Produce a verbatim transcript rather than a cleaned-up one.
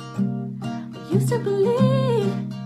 I used to believe